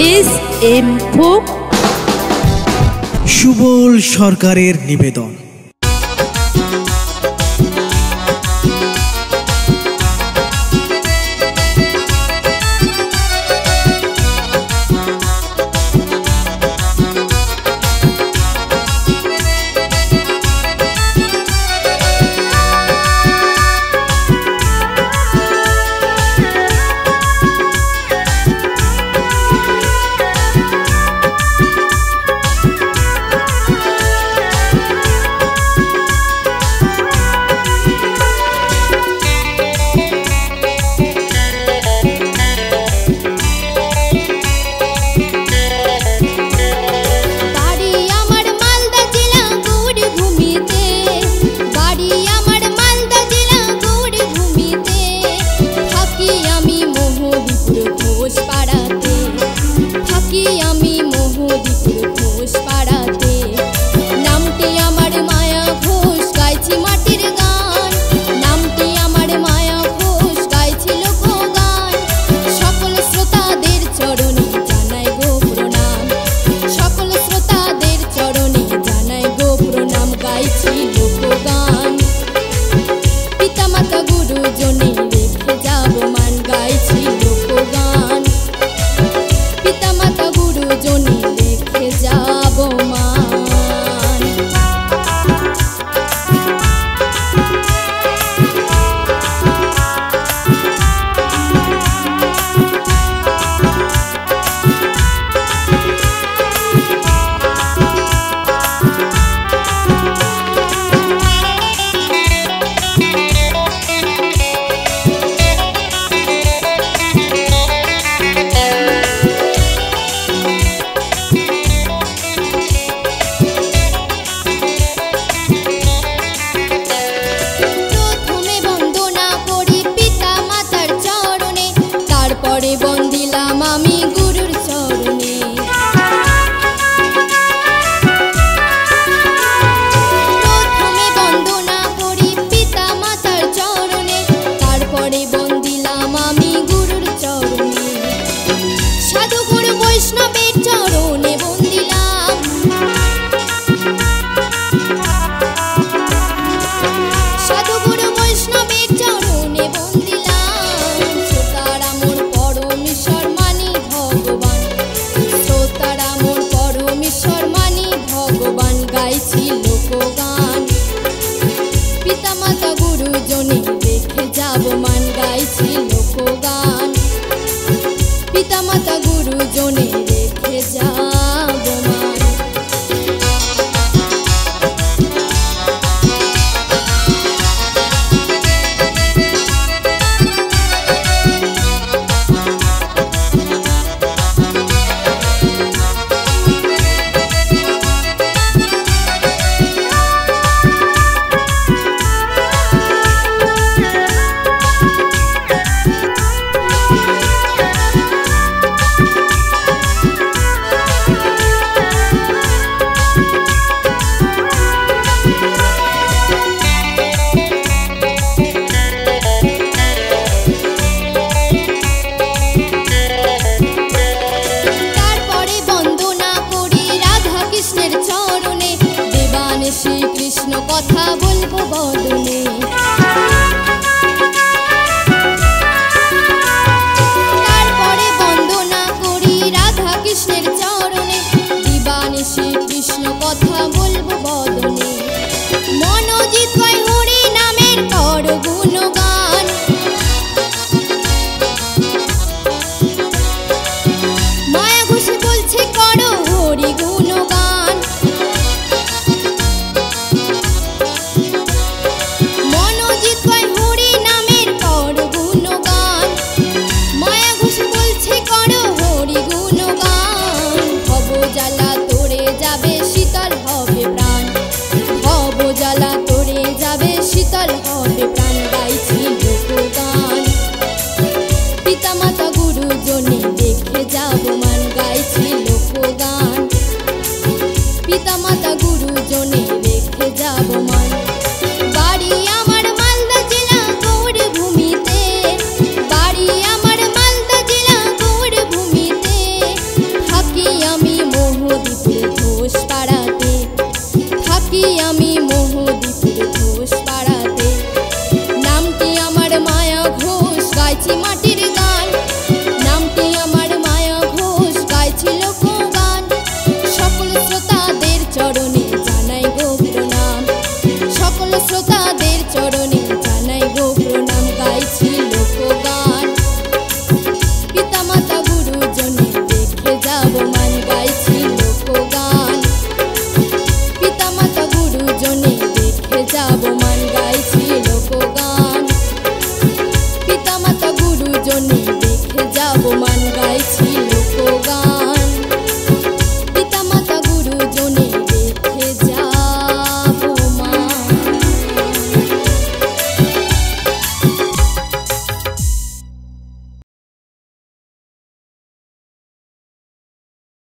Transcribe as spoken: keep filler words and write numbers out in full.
SM फोक सुबल सरकारेर निवेदन। चरणे।